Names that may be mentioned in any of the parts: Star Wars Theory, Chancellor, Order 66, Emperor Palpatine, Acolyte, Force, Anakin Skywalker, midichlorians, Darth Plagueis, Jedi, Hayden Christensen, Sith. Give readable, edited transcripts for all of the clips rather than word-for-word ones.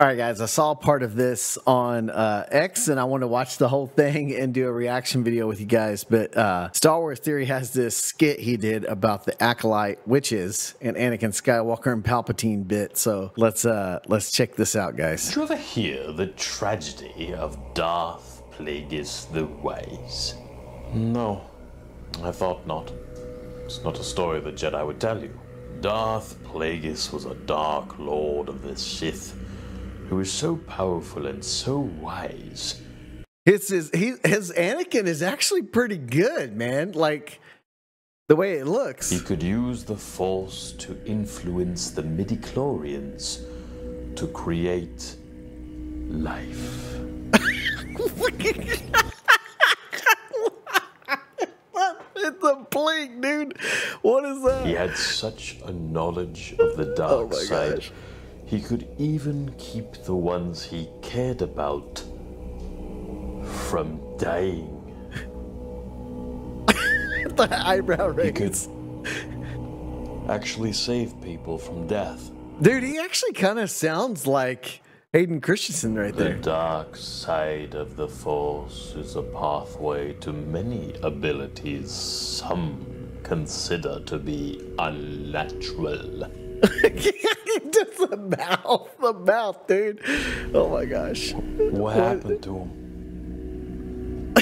All right, guys, I saw part of this on X, and I want to watch the whole thing and do a reaction video with you guys. But Star Wars Theory has this skit he did about the Acolyte witches and Anakin Skywalker and Palpatine bit. So let's check this out, guys. Did you ever hear the tragedy of Darth Plagueis the Wise? No, I thought not. It's not a story the Jedi would tell you. Darth Plagueis was a dark lord of the Sith, who is so powerful and so wise. His Anakin is actually pretty good, man. Like, the way it looks. He could use the Force to influence the midichlorians to create life. It's a plague, dude. What is that? He had such a knowledge of the dark side. Gosh. He could even keep the ones he cared about from dying. The eyebrow raise. He could actually save people from death. Dude, he actually kind of sounds like Hayden Christensen right there. The dark side of the Force is a pathway to many abilities some consider to be unnatural. Just the mouth, dude. Oh my gosh. What happened to him?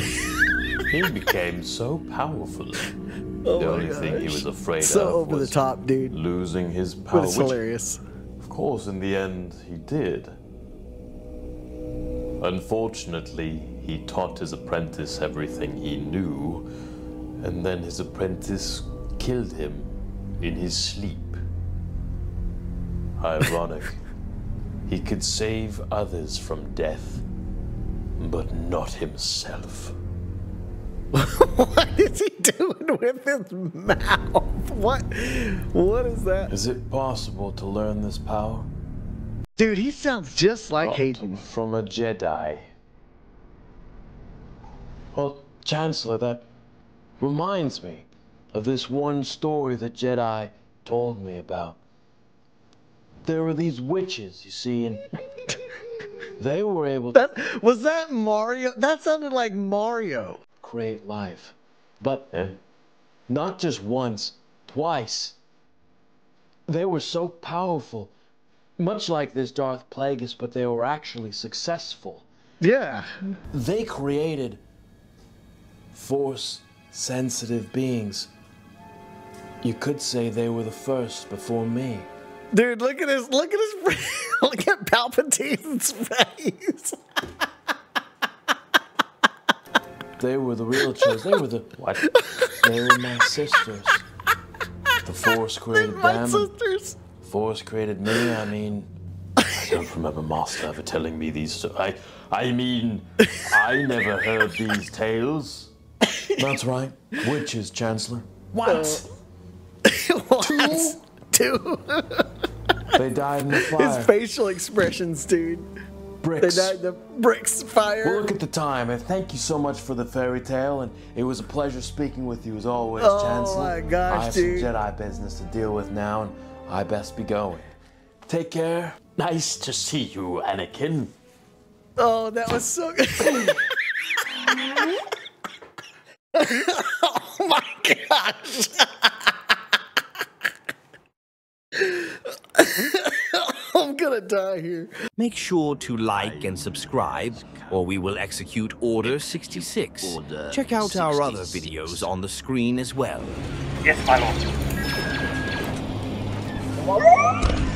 He became so powerful. Oh, the only thing he was afraid of was the top, dude. Losing his power. But it's hilarious. Of course, in the end, he did. Unfortunately, he taught his apprentice everything he knew, and then his apprentice killed him in his sleep. Ironic. He could save others from death, but not himself. What is he doing with his mouth? What is that? Is it possible to learn this power? Dude, he sounds just like Hayden. From a Jedi. Well, Chancellor, that reminds me of this one story the Jedi told me about. There were these witches, you see, and they were able to... was that Mario? That sounded like Mario. Create life. But not just once, twice. They were so powerful, much like this Darth Plagueis, but they were actually successful. Yeah. They created Force-sensitive beings. You could say they were the first before me. Dude, look at his face. Look at Palpatine's face. They were the real choice. They were the what? They were my sisters. The Force created them. Sisters. The Force created me. I mean, I don't remember Master ever telling me these stories. I mean, I never heard these tales. That's right. Witches, Chancellor. What? What? Two. They died in the fire. His facial expressions, dude. Bricks. They died in the bricks fire. Well, look at the time, and thank you so much for the fairy tale, and it was a pleasure speaking with you as always, Chancellor. Oh my gosh, I have some Jedi business to deal with now, and I best be going. Take care. Nice to see you, Anakin. Oh, that was so good. Oh my gosh. I'm gonna die here. Make sure to like and subscribe, or we will execute Order 66. Check out our other videos on the screen as well. Yes, my lord.